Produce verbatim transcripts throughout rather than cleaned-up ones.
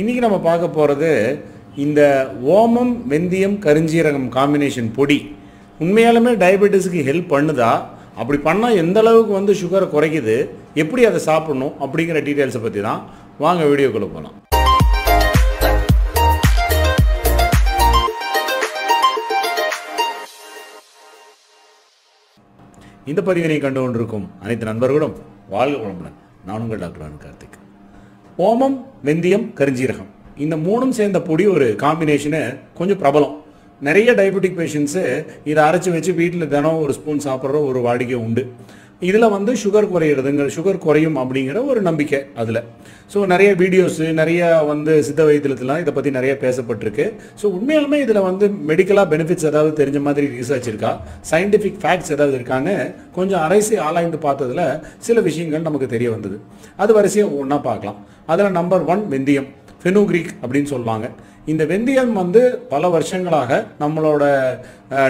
இன்னைக்கு நம்ம பார்க்க போகிறது இந்த ஓமம் வெந்தியம் கருஞ்சீரகம் காம்பினேஷன் பொடி. உண்மையாலுமே டயபெட்டிஸ்க்கு ஹெல்ப் பண்ணுதா, அப்படி பண்ணால் எந்த அளவுக்கு வந்து சுகரை குறைக்குது, எப்படி அதை சாப்பிடணும் அப்படிங்கிற டீட்டெயில்ஸை பற்றி தான். வாங்க வீடியோக்குள்ளே போகலாம். இந்த பதிவினை கண்டு கொண்டிருக்கும் அனைத்து நண்பர்களும் வாழ்க வளமுடன். நான் உங்கள் டாக்டர் அனு கார்த்திக். ஓமம் வெந்தியம் கருஞ்சீரகம் இந்த மூணும் சேர்ந்த பொடி ஒரு காம்பினேஷனு கொஞ்சம் பிரபலம். நிறைய டயபெட்டிக் பேஷண்ட்ஸு இதை அரைச்சி வச்சு வீட்டில் தினம் ஒரு ஸ்பூன் சாப்பிட்ற ஒரு வாடிக்கை உண்டு. இதில் வந்து சுகர் குறையிறதுங்க, சுகர் குறையும் அப்படிங்கிற ஒரு நம்பிக்கை அதில். ஸோ நிறைய வீடியோஸு, நிறைய வந்து சித்த வைத்தியத்துலாம் இதை பற்றி நிறைய பேசப்பட்டிருக்கு. ஸோ உண்மையாலுமே இதில் வந்து மெடிக்கலாக பெனிஃபிட்ஸ் ஏதாவது தெரிஞ்ச மாதிரி ரிசர்ச் இருக்கா, சயின்டிஃபிக் ஃபேக்ட்ஸ் ஏதாவது இருக்கான்னு கொஞ்சம் அரைசி ஆளாய்ந்து பார்த்ததில் சில விஷயங்கள் நமக்கு தெரிய வந்தது. அது வரிசையாக ஒன்றா பார்க்கலாம். அதில் நம்பர் ஒன் வெந்தியம், ஃபெனுக்ரீக் அப்படின்னு சொல்லுவாங்க. இந்த வெந்தியம் வந்து பல வருஷங்களாக நம்மளோட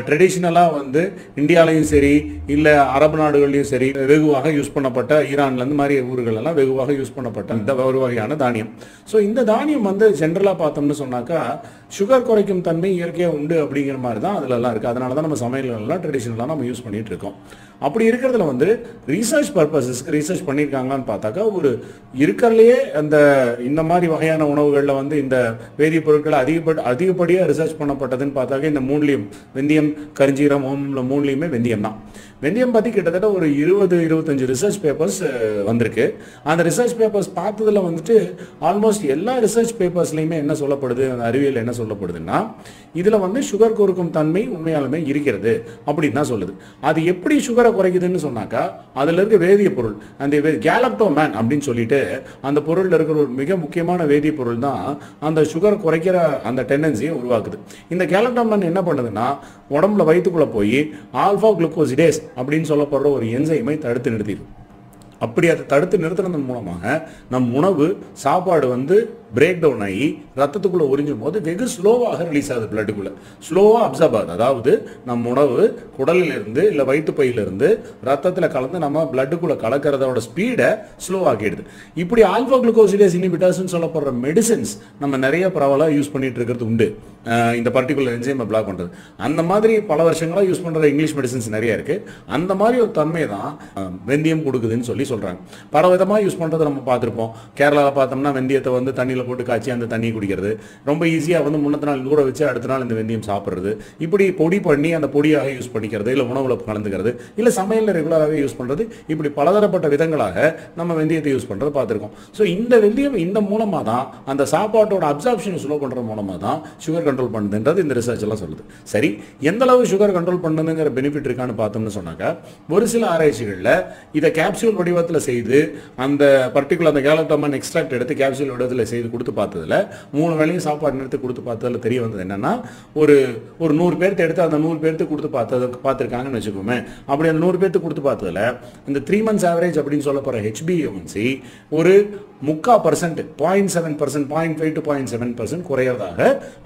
ட்ரெடிஷ்னலாக வந்து இந்தியாலையும் சரி, இல்லை அரபு நாடுகள்லையும் சரி வெகுவாக யூஸ் பண்ணப்பட்ட, ஈரான்லேருந்து மாதிரி ஊர்களெல்லாம் வெகுவாக யூஸ் பண்ணப்பட்ட இந்த ஒரு வகையான தானியம். ஸோ இந்த தானியம் வந்து ஜென்ரலாக பார்த்தோம்னு சொன்னாக்கா சுகர் குறைக்கும் தன்மை இயற்கையாக உண்டு அப்படிங்கிற மாதிரி தான் அதிலெல்லாம் இருக்குது. அதனால தான் நம்ம சமையலெல்லாம் ட்ரெடிஷ்னலாக நம்ம யூஸ் பண்ணிகிட்டு இருக்கோம். அப்படி இருக்கிறதுல வந்து ரீசர்ச் பர்பஸஸ்க்கு ரீசர்ச் பண்ணியிருக்காங்கன்னு பார்த்தாக்கா ஒரு இருக்கிறதுலையே அந்த இந்த மாதிரி வகையான உணவுகளில் வந்து இந்த வேதிப்பொருட்களை அதிகப்பட அதிகப்படியாக ரிசர்ச் பண்ணப்பட்டதுன்னு பார்த்தாக்க இந்த மூணுலேயும் வெந்தியம் கருஞ்சீரம் ஓமம்ல மூணுலேயுமே வெந்தியம் தான். வெந்தியம் பற்றி கிட்டத்தட்ட ஒரு இருபது இருபத்தஞ்சு ரிசர்ச் பேப்பர்ஸ் வந்திருக்கு. அந்த ரிசர்ச் பேப்பர்ஸ் பார்த்ததில் வந்துட்டு ஆல்மோஸ்ட் எல்லா ரிசர்ச் பேப்பர்ஸ்லையுமே என்ன சொல்லப்படுது, அந்த அறிவியல் என்ன சொல்லப்படுதுன்னா இதில் வந்து சுகர் குறுக்கும் தன்மை உண்மையாலுமே இருக்கிறது அப்படின்னு தான் சொல்லுது. அது எப்படி சுகரை குறைக்குதுன்னு சொன்னாக்கா அதில் இருக்க வேதிய பொருள், அந்த கேலக்டோமேன் அப்படின்னு சொல்லிட்டு அந்த பொருளில் இருக்கிற ஒரு மிக முக்கியமான வேதிய பொருள் தான் அந்த சுகர் குறைக்கிற அந்த டெண்டன்சியை உருவாக்குது. இந்த கேலக்டோமேன் என்ன பண்ணுதுன்னா உடம்புல வயிற்றுக்குள்ளே போய் ஆல்ஃபா-குளுக்கோசிடேஸ் அப்படின்னு சொல்லப்படுற ஒரு என்சைமை தடுத்து நிறுத்திடும். அப்படி அதை தடுத்து நிறுத்தினதன் மூலமாக நம் உணவு சாப்பாடு வந்து பிரேக் டவுன் ஆகி ரத்தத்துக்குள்ளே உறிஞ்சும் போது வெகு ஸ்லோவாக ரிலீஸ் ஆகுது, பிளட்டுக்குள்ளே ஸ்லோவாக அப்சர்வ் ஆகுது. அதாவது நம் உணவு குடலிலிருந்து இல்லை வயிற்று பையிலிருந்து ரத்தத்தில் கலந்து நம்ம பிளட்டுக்குள்ளே கலக்கிறதோட ஸ்பீடை ஸ்லோவாகிடுது. இப்படி ஆல்ஃபா குளுக்கோசிடேஸ் இனிபிட்டர்ஸ்ன்னு சொல்லப்படுற மெடிசன்ஸ் நம்ம நிறைய பரவலாக யூஸ் பண்ணிட்டு இருக்கிறது உண்டு. இந்த பர்டிகுலர் என்சைமை பிளாக் பண்ணுறது அந்த மாதிரி பல வருஷங்களாக யூஸ் பண்ணுற இங்கிலீஷ் மெடிசன்ஸ் நிறையா இருக்குது. அந்த மாதிரி ஒரு தன்மை தான் வெந்தியம் கொடுக்குதுன்னு சொல்லி சொல்கிறாங்க. பலவிதமாக யூஸ் பண்ணுறதை நம்ம பார்த்துருப்போம். கேரளாவில் பார்த்தோம்னா வெந்தியத்தை வந்து தண்ணியில் போட்டு காய்ச்சி அந்த தண்ணி குடிக்கிறது, ரொம்ப ஈஸியா வந்து முன்னத்த நாள் ஊற வச்சு அடுத்த நாள் இந்த வெந்தியம் சாப்பிடுறது, இப்படி பொடி பண்ணி அந்த பொடியாக யூஸ் பண்ணிக்கிறது, இல்லை உணவுல கலந்துக்கிறது, இல்லை சமையலில் ரெகுலராகவே யூஸ் பண்றது, இப்படி பலதரப்பட்ட விதங்களாக நம்ம வெந்தியத்தை யூஸ் பண்றது பார்த்துருக்கோம். ஸோ இந்த வெந்தியம் இந்த மூலமா தான் அந்த சாப்பாட்டோட அப்சார்ப்ஷன் ஸ்லோ பண்றது மூலமா தான் சுகர் கண்ட்ரோல் பண்ணுதுன்றது இந்த ரிசர்ச் எல்லாம் சொல்லுது. சரி, எந்த அளவு சுகர் கண்ட்ரோல் பண்ணுதுங்கிற பெனிஃபிட் இருக்கான்னு பார்த்தோம்னு சொன்னாக்க ஒரு சில ஆராய்ச்சிகளில் இதை கேப்சூல் வடிவத்தில் செய்து அந்த பர்டிகுலர் அந்த கேலக்டோமேன் எக்ஸ்ட்ராக்ட் எடுத்து கேப்சூல் வடிவத்தில் செய்து கொடுத்து பார்த்ததுல மூணு வேளையும் சாப்பாடு நிறுத்தி கொடுத்து பார்த்ததுல தெரிய வந்தது என்னன்னா ஒரு ஒரு நூறு பேருக்கு எடுத்து அந்த நூறு பேருக்கு கொடுத்து பார்த்தது பார்த்துருக்காங்கன்னு வச்சுக்கோமே. அப்படி அந்த நூறு பேருக்கு கொடுத்து பார்த்ததுல இந்த த்ரீ மந்த்ஸ் ஆவரேஜ் அப்படின்னு சொல்ல போற ஹெச்பிஏஒன்சி ஒரு முக்கா percent point seven percent point five to point seven percent குறையதாக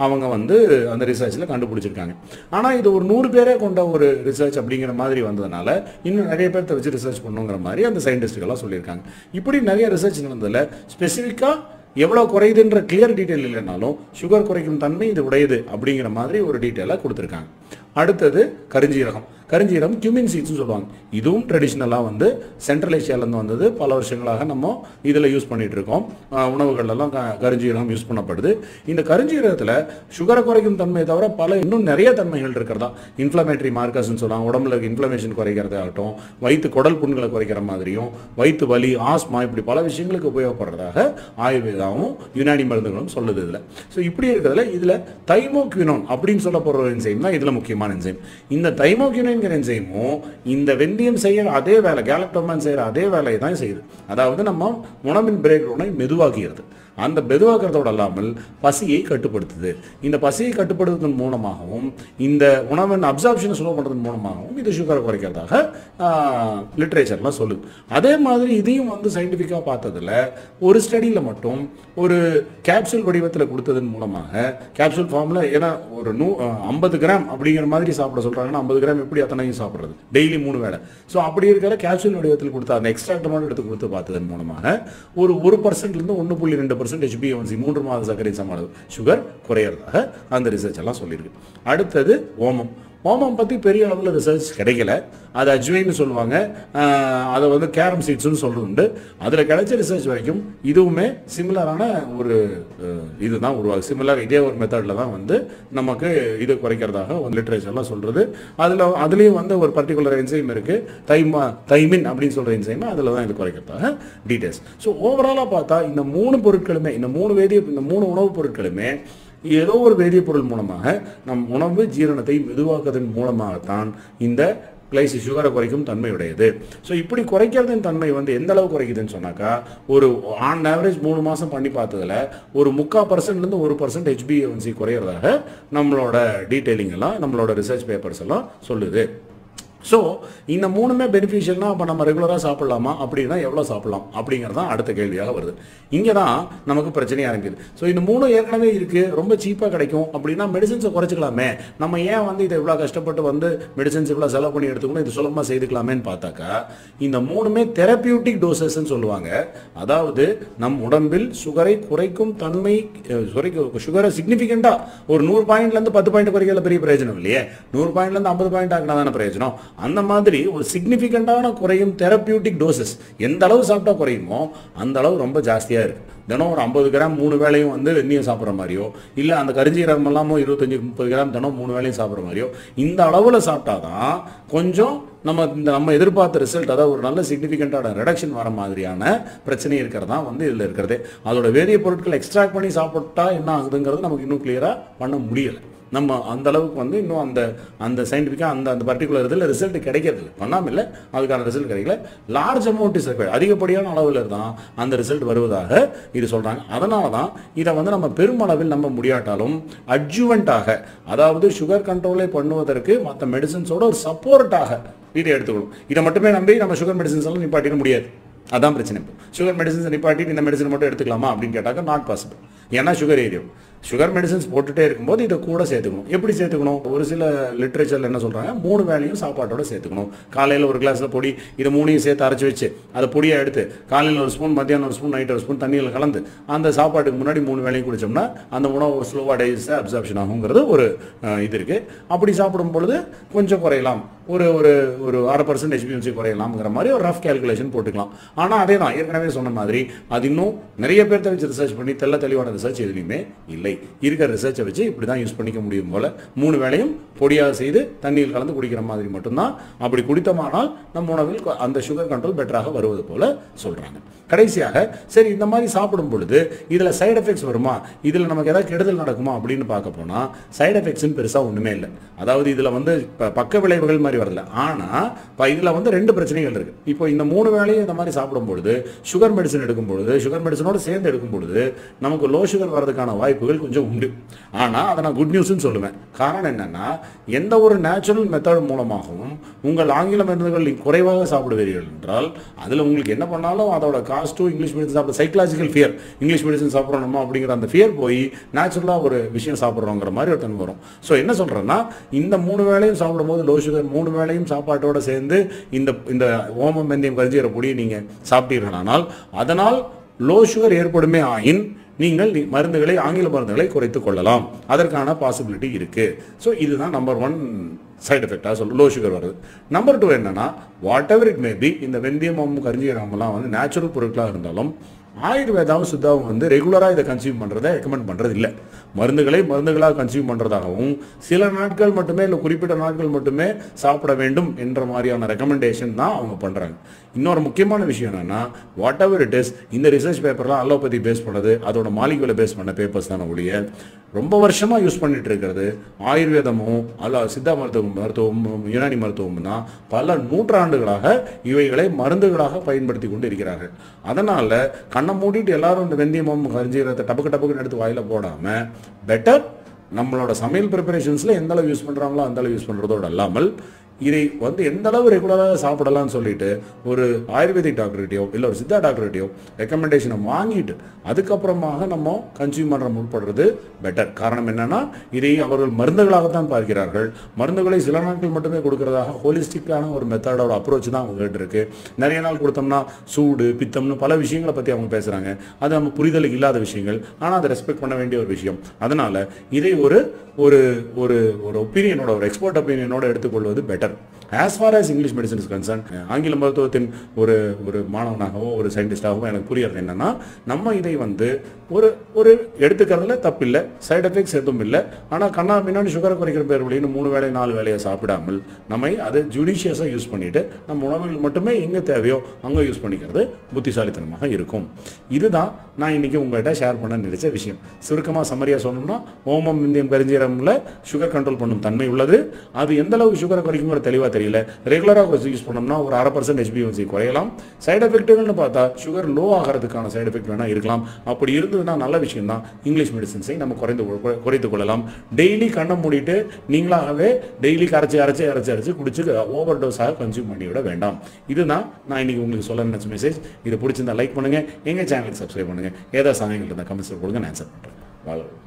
அவங்க வந்து அந்த ரிசர்ச்சில் கண்டுபிடிச்சிருக்காங்க. ஆனால் இது ஒரு நூறு பேரே கொண்ட ஒரு ரிசர்ச் அப்படிங்கிற மாதிரி வந்ததுனால இன்னும் நிறைய பேர்த்த வச்சு ரிசர்ச் பண்ணுங்கிற மாதிரி அந்த சயின்டிஸ்டுகள்லாம் சொல்லியிருக்காங்க. இப்படி நிறைய ரிசர்ச் நடந்ததில் ஸ்பெசிஃபிக்காக எவ்வளோ குறையுதுன்ற கிளியர் டீட்டெயில் இல்லைனாலும் சுகர் குறைக்கும் தன்மை இது உடையது அப்படிங்கிற மாதிரி ஒரு டீட்டெயிலாக கொடுத்துருக்காங்க. அடுத்தது கருஞ்சீரகம். கருஞ்சீரகம் கியூமின் சீட்ஸ்னு சொல்லுவாங்க. இதுவும் ட்ரெடிஷ்னலாக வந்து சென்ட்ரல் ஏஷியாவிலேருந்து வந்தது. பல வருஷங்களாக நம்ம இதில் யூஸ் பண்ணிகிட்டு இருக்கோம். உணவுகள்லாம் கருஞ்சீரகம் யூஸ் பண்ணப்படுது. இந்த கருஞ்சீரகத்தில் சுகரை குறைக்கும் தன்மையை தவிர பல இன்னும் நிறைய தன்மைகள் இருக்கிறதா இன்ஃப்ளமேட்டரி மார்க்கர்ஸ்ன்னு சொல்லுவாங்க. உடம்புல இன்ஃப்ளமேஷன் குறைக்கிறதாகட்டும், வயிற்று குடல் புண்களை குறைக்கிற மாதிரியும், வயிற்று வலி, ஆஸ்மா, இப்படி பல விஷயங்களுக்கு உபயோகப்படுறதாக ஆயுர்வேதாவும் யுனானி மருந்துகளும் சொல்லுது இதில். ஸோ இப்படி இருக்கிறதுல இதில் தைமோக்யூனோன் அப்படின்னு சொல்லப்படுற ஒரு என்சைம் தான் இதில் முக்கியமான என்சைம். இந்த தைமோக்யூனோன் இந்த வெந்தியம் செய்யற அதே வேலை, கேலக்டோமேன் செய்யற அதே வேலையை தான் செய்யுது. அதாவது நம்ம உணவின் பிரேக் டவுனை மெதுவாக்குகிறது. அந்த மெதுவாக்குறதோடு அல்லாமல் பசியை கட்டுப்படுத்துது. இந்த பசியை கட்டுப்படுத்துவதன் மூலமாகவும் இந்த உணவின் அப்சார்ப்ஷனை ஸ்லோ பண்ணுறதன் மூலமாகவும் இது சுகரை குறைக்கிறதாக லிட்ரேச்சர்லாம் சொல்லுது. அதே மாதிரி இதையும் வந்து சயின்டிஃபிக்காக பார்த்ததில் ஒரு ஸ்டடியில் மட்டும் ஒரு கேப்சூல் வடிவத்தில் கொடுத்ததன் மூலமாக கேப்சூல் ஃபார்மில் ஏன்னா ஒரு நூ ஐம்பது கிராம் அப்படிங்கிற மாதிரி சாப்பிட சொல்கிறாங்கன்னா ஐம்பது கிராம் எப்படி அத்தனையும் சாப்பிடுறது டெய்லி மூணு வேளை. ஸோ அப்படி இருக்கிற கேப்சூல் வடிவத்தில் கொடுத்தா அந்த எக்ஸ்ட்ராக்ட் மட்டும் எடுத்து கொடுத்து பார்த்ததன் மூலமாக ஒரு ஒரு பர்சன்ட்லேருந்து ஒன்று புள்ளி ரெண்டு பர்சன்ட் ஹெச்பிஏ ஒன் சி மூன்று மாத சர்க்கரை சமானது சுகர் குறையிறதாக அந்த ரிசர்ச் எல்லாம் சொல்லியிருக்கு. அடுத்தது ஓமம். ஓமம் பற்றி பெரிய அளவில் ரிசர்ச் கிடைக்கல. அது அஜ்வைன்னு சொல்லுவாங்க, அதை வந்து கேரம் சீட்ஸ்னு சொல்கிறது. அதில் கிடைச்ச ரிசர்ச் வரைக்கும் இதுவுமே சிமிலரான ஒரு இதுதான் உருவாகுது. சிமிலர் இதே ஒரு மெத்தடில் தான் வந்து நமக்கு இதை குறைக்கிறதாக ஒரு லிட்ரேச்சர்லாம் சொல்கிறது. அதில் அதுலேயும் வந்து ஒரு பர்டிகுலர் என்சைம் இருக்குது, தைமா தைமின் அப்படின்னு சொல்கிற என்சைம், அதில் தான் இது குறைக்கிறதாக டீட்டெயில்ஸ். ஸோ ஓவராலாக பார்த்தா இந்த மூணு பொருட்களுமே, இந்த மூணு வேதிய இந்த மூணு உணவுப் பொருட்களுமே ஏதோ ஒரு வேதிப்பொருள் மூலமாக நம் உணவு ஜீரணத்தை மெதுவாக்குவதன் மூலமாகத்தான் இந்த கிளைஸ் சுகரை குறைக்கும் தன்மை உடையது. ஸோ இப்படி குறைக்கிறதின் தன்மை வந்து எந்த அளவு குறைக்குதுன்னு சொன்னாக்கா, ஒரு ஆன் ஆவரேஜ் மூணு மாதம் பண்ணி பார்த்ததில் ஒரு முக்கால் பர்சன்ட்லேருந்து ஒரு பர்சன்ட் ஹெச்பிஏ ஒன் சி குறையிறதாக நம்மளோட டீட்டெயிலிங் எல்லாம் நம்மளோட ரிசர்ச் பேப்பர்ஸ் எல்லாம் சொல்லுது. ஸோ இந்த மூணுமே பெனிஃபிஷியல்னா அப்போ நம்ம ரெகுலராக சாப்பிட்லாமா அப்படின்னா எவ்வளோ சாப்பிட்லாம் அப்படிங்கிறது தான் அடுத்த கேள்வியாக வருது. இங்கே தான் நமக்கு பிரச்சனையாக ஆரம்பிக்குது. ஸோ இந்த மூணும் ஏற்கனவே இருக்குது, ரொம்ப சீப்பாக கிடைக்கும் அப்படின்னா மெடிசன்ஸை குறைச்சிக்கலாமே, நம்ம ஏன் வந்து இதை இவ்வளோ கஷ்டப்பட்டு வந்து மெடிசன்ஸ் இவ்வளோ செலவு பண்ணி எடுத்துக்கணும், இது சுலபமாக செய்துக்கலாமேன்னு பார்த்தாக்கா இந்த மூணுமே தெரப்பியூட்டிக் டோசஸ்ன்னு சொல்லுவாங்க. அதாவது நம் உடம்பில் சுகரை குறைக்கும் தன்மை, சுகரை சிக்னிஃபிகண்ட்டாக ஒரு நூறு பாயிண்ட்லேருந்து பத்து பாயிண்ட் குறைக்கல பெரிய பிரயோஜனம் இல்லையே, நூறு பாயிண்ட்லேருந்து ஐம்பது பாயிண்ட் ஆகினா தானே பிரயோஜனம். அந்த மாதிரி ஒரு சிக்னிஃபிகண்டான குறையும் தெரப்பியூட்டிக் டோசஸ் எந்த அளவு சாப்பிட்டா குறையுமோ அந்த அளவு ரொம்ப ஜாஸ்தியாக இருக்குது. தினம் ஒரு ஐம்பது கிராம் மூணு வேளையும் வந்து வெந்தியம் சாப்பிட்ற மாதிரியோ, இல்லை அந்த கருஞ்சிரகம் எல்லாமோ இருபத்தஞ்சி முப்பது கிராம் தினம் மூணு வேளையும் சாப்பிட்ற மாதிரியோ இந்த அளவில் சாப்பிட்டா தான் கொஞ்சம் நம்ம இந்த நம்ம எதிர்பார்த்த ரிசல்ட், அதாவது ஒரு நல்ல சிக்னிஃபிகண்டான ரிடக்ஷன் வர மாதிரியான பிரச்சனை இருக்கிறதா வந்து இதில் இருக்கிறதே. அதோட வேதிய பொருட்கள் எக்ஸ்ட்ராக்ட் பண்ணி சாப்பிட்டா என்ன ஆகுதுங்கிறது நமக்கு இன்னும் கிளியராக பண்ண முடியலை. நம்ம அந்த அளவுக்கு வந்து இன்னும் அந்த அந்த சயின்டிஃபிக்காக அந்த அந்த பர்டிகுலர் இதில் ரிசல்ட் கிடைக்கிறது பண்ணாமல் இல்லை, அதுக்கான ரிசல்ட் கிடைக்கல. லார்ஜ் அமௌண்ட் இஸ் ரெக்வயர்ட், அதிகப்படியான அளவில் தான் அந்த ரிசல்ட் வருவதாக இது சொல்கிறாங்க. அதனால தான் இதை வந்து நம்ம பெருமளவில் நம்ப முடியாட்டாலும் அட்ஜுவன்ட்டாக, அதாவது சுகர் கண்ட்ரோலே பண்ணுவதற்கு மற்ற மெடிசன்ஸோட ஒரு சப்போர்ட்டாக இதை எடுத்துக்கணும். இதை மட்டுமே நம்பி நம்ம சுகர் மெடிசன்ஸ் எல்லாம் நிப்பாட்டிட முடியாது, அதான் பிரச்சனை. இப்போ சுகர் மெடிசன்ஸ் நிப்பாட்டி இந்த மெடிசன் மட்டும் எடுத்துக்கலாமா அப்படின்னு கேட்டாக்க நாட் பாசிபிள். ஏன்னா சுகர் ஏரியும் சுகர் மெடிசன்ஸ் போட்டுகிட்டே இருக்கும்போது இதை கூட சேர்த்துக்கணும். எப்படி சேர்த்துக்கணும்? ஒரு சில லிட்ரேச்சரில் என்ன சொல்கிறாங்க, மூணு வேளையும் சாப்பாட்டோட சேர்த்துக்கணும். காலையில் ஒரு கிளாஸில் பொடி, இதை மூணையும் சேர்த்து அரைச்சி வச்சு அதை பொடியாக எடுத்து காலையில் ஒரு ஸ்பூன், மத்தியானம் ஒரு ஸ்பூன், நைட் ஒரு ஸ்பூன் தண்ணியில் கலந்து அந்த சாப்பாட்டுக்கு முன்னாடி மூணு வேளையும் குடித்தோம்னா அந்த உணவு ஒரு ஸ்லோவாக டைஜஸ்டாக அப்சார்ப்ஷன் ஆகுங்கிறது ஒரு இது இருக்குது. அப்படி சாப்பிடும் பொழுது கொஞ்சம் குறையலாம், ஒரு ஒரு ஒரு அரை பர்சன்ட் ஹெச்பிஏ ஒன் சி குறையலாம்ங்கிற மாதிரி ஒரு ரஃப் கேல்குலேஷன் போட்டுக்கலாம். ஆனால் அதே தான் ஏற்கனவே சொன்ன மாதிரி அது இன்னும் நிறைய பேர்த்த வச்சு ரிசர்ச் பண்ணி தெல்ல தெளிவான ரிசர்ச் எதுலையுமே இல்லை. இருக்கிற ரிசர்ச்சை வச்சு இப்படி தான் யூஸ் பண்ணிக்க முடியும் போல். மூணு வேளையும் பொடியாக செய்து தண்ணியில் கலந்து குடிக்கிற மாதிரி மட்டும்தான். அப்படி குடித்தமானால் நம்ம உணவில் அந்த சுகர் கண்ட்ரோல் பெட்டராக வருவது போல் சொல்கிறாங்க. கடைசியாக சரி, இந்த மாதிரி சாப்பிடும் பொழுது இதில் சைடு எஃபெக்ட்ஸ் வருமா, இதில் நமக்கு ஏதாவது கெடுதல் நடக்குமா அப்படின்னு பார்க்க போனால் சைடு எஃபெக்ட்ஸ்ன்னு பெருசாக ஒன்றுமே இல்லை. அதாவது இதில் வந்து பக்க விளைவுகள் மாதிரி வரல. ஆனால் இப்போ இதில் வந்து ரெண்டு பிரச்சனைகள் இருக்குது. இப்போ இந்த மூணு வேளையும் இந்த மாதிரி சாப்பிடும் பொழுது சுகர் மெடிசன் எடுக்கும் பொழுது, சுகர் மெடிசனோடு சேர்ந்து எடுக்கும் பொழுது நமக்கு லோ சுகர் வரதுக்கான வாய்ப்புகள் கொஞ்சம் உண்டு. ஆனால் அதை நான் குட் நியூஸ்ன்னு சொல்லுவேன். காரணம் என்னென்னா, எந்த ஒரு நேச்சுரல் மெத்தட் மூலமாகவும் உங்கள் ஆங்கில மருந்துகள் குறைவாக சாப்பிடுவீர்கள் என்றால் அதில் உங்களுக்கு என்ன பண்ணாலும் அதோட காஸ்ட்டும் இங்கிலீஷ் மெடிசன் சாப்பிட்ற சைக்கலாஜிக்கல் ஃபியர், இங்கிலீஷ் மெடிசன் சாப்பிட்றோமா அப்படிங்கிற அந்த ஃபியர் போய் நேச்சுரலாக ஒரு விஷயம் சாப்பிட்றோங்கிற மாதிரி ஒரு தன்மை வரும். ஸோ என்ன சொல்கிறேன்னா, இந்த மூணு வேளையும் சாப்பிடும்போது லோ சுகர் மூணு வேளையும் சாப்பாட்டோட சேர்ந்து இந்த இந்த ஓமம் வெந்தியம் கருஞ்சிரக பொடியை நீங்கள் சாப்பிட்டீர்களானால் அதனால் லோ சுகர் ஏற்படுமே ஆயின் நீங்கள் மருந்துகளை ஆங்கில மருந்துகளை குறைத்து கொள்ளலாம், அதற்கான பாசிபிலிட்டி இருக்குது. ஸோ இதுதான் நம்பர் ஒன் சைடு எஃபெக்டாக சொல்ல லோ சுகர் வருது. நம்பர் டூ என்னென்னா, வாட் எவர் இட் மேபி, இந்த வெந்தியமும் கருஞ்சிரகம்லாம் வந்து நேச்சுரல் பொருட்களாக இருந்தாலும் ஆயுர்வேதாவும் சுத்தாவும் வந்து ரெகுலராக இதை கன்சியூம் பண்ணுறதை ரெக்கமெண்ட் பண்ணுறது இல்லை. மருந்துகளை மருந்துகளாக கன்சியூம் பண்ணுறதாகவும் சில நாட்கள் மட்டுமே இல்லை குறிப்பிட்ட நாட்கள் மட்டுமே சாப்பிட வேண்டும் என்ற மாதிரியான ரெக்கமெண்டேஷன் தான் அவங்க பண்ணுறாங்க. இன்னொரு முக்கியமான விஷயம் என்னென்னா, வாட் எவர் இட் இஸ், இந்த ரிசர்ச் பேப்பர்லாம் அலோபதி பேஸ் பண்ணது, அதோட மாலிகுலை பேஸ் பண்ண பேப்பர்ஸ் தானே ஒழிய ரொம்ப வருஷமாக யூஸ் பண்ணிகிட்டு இருக்கிறது ஆயுர்வேதமும் அல்ல சித்தா மருத்துவம் மருத்துவமும் யுனானி மருத்துவமும் தான் பல நூற்றாண்டுகளாக இவைகளை மருந்துகளாக பயன்படுத்தி கொண்டு இருக்கிறார்கள். அதனால் கண்ணை மூடிட்டு எல்லாரும் இந்த வெந்தியமும் கருஞ்சிரகத்தை டபக்கு டபக்குன்னு எடுத்து வாயில் போடாமல் பெட்டர் நம்மளோட சமையல் ப்ரிப்பரேஷன்ஸில் எந்த அளவு யூஸ் பண்ணுறாங்களோ அந்த அளவு யூஸ் பண்ணுறதோடு இல்லாமல் இதை வந்து எந்த அளவு ரெகுலராக சாப்பிடலாம்னு சொல்லிட்டு ஒரு ஆயுர்வேதிக் டாக்டர்கிட்டயோ இல்லை ஒரு சித்தா டாக்டர்கிட்டயோ ரெக்கமெண்டேஷனை வாங்கிட்டு அதுக்கப்புறமாக நம்ம கன்சியூம் பண்ணுற முற்படுறது பெட்டர். காரணம் என்னன்னா இதை அவர்கள் மருந்துகளாகத்தான் பார்க்கிறார்கள். மருந்துகளை சில நாட்கள் மட்டுமே கொடுக்கறதாக ஹோலிஸ்டிக்கான ஒரு மெத்தடோட அப்ரோச் தான் அவங்க கிட்ட இருக்கு. நிறைய நாள் கொடுத்தோம்னா சூடு பித்தம்னு பல விஷயங்களை பற்றி அவங்க பேசுகிறாங்க. அது நம்ம புரிதலுக்கு இல்லாத விஷயங்கள், ஆனால் அதை ரெஸ்பெக்ட் பண்ண வேண்டிய ஒரு விஷயம். அதனால் இதை ஒரு ஒரு ஒரு ஒப்பீனியனோட ஒரு எக்ஸ்பர்ட் ஒப்பீனியனோட எடுத்துக்கொள்வது better. As far as English medicine is concerned, ஆங்கில மருத்துவத்தின் ஒரு ஒரு மாணவனாகவோ ஒரு சயின்டிஸ்டாகவோ எனக்கு புரியறது என்னன்னா, நம்ம இதை வந்து ஒரு ஒரு எடுத்துக்கிறதுல தப்பில்லை, சைட் எஃபெக்ட்ஸ் எதுவும் இல்லை. ஆனால் கண்ணா பின்னாடி சுகர் குறைக்கிற பேர் வழின்னு மூணு வேலை நாலு வேலையை சாப்பிடாமல் நம்ம அதை ஜுடிஷியஸாக யூஸ் பண்ணிட்டு நம்ம உணவுகள் மட்டுமே எங்கே தேவையோ அங்கே யூஸ் பண்ணிக்கிறது புத்திசாலித்தனமாக இருக்கும். இதுதான் நான் இன்னைக்கு உங்கள்கிட்ட ஷேர் பண்ண நினைச்ச விஷயம். சுருக்கமாக சம்மரியாக சொன்னோம்னா, ஓமம் வெந்தியம் கருஞ்சிரகம்ல சுகர் கண்ட்ரோல் பண்ணும் தன்மை உள்ளது. அது எந்த அளவுக்கு சுகரை குறைக்கும் தெளிவா தெரியல. ரெகுலரா யூஸ் பண்ணோம்னா ஒரு அரை பர்சன்ட் ஹெச்பிஏ1சி குறையலாம். சைடு எஃபெக்ட்னு பார்த்தா சுகர் லோ ஆகிறதுக்கான சைடு எஃபெக்ட் வேணா இருக்கலாம். அப்படி இருந்ததுன்னா நல்ல விஷயம் தான், இங்கிலீஷ் மெடிசன்ஸை நம்ம குறைந்து குறைத்துக் கொள்ளலாம். டெய்லி கண்ணை மூடிட்டு நீங்களாகவே டெய்லி கரைச்சி அரைச்சி அரைச்சி அரைச்சி குடிச்சு ஓவர் டோஸ் ஆக கன்சியூம் பண்ணிவிட வேண்டாம். இதுதான் நான் இன்னைக்கு உங்களுக்கு சொல்ல நினைச்ச மெசேஜ். இது பிடிச்சிருந்தா லைக் பண்ணுங்க, எங்க சேனலுக்கு சப்ஸ்கிரைப் பண்ணுங்க, ஏதாவது சமயங்கள் இருந்தால் கமெண்ட்ஸ் கொடுங்க, நான் ஆன்சர் பண்றேன்.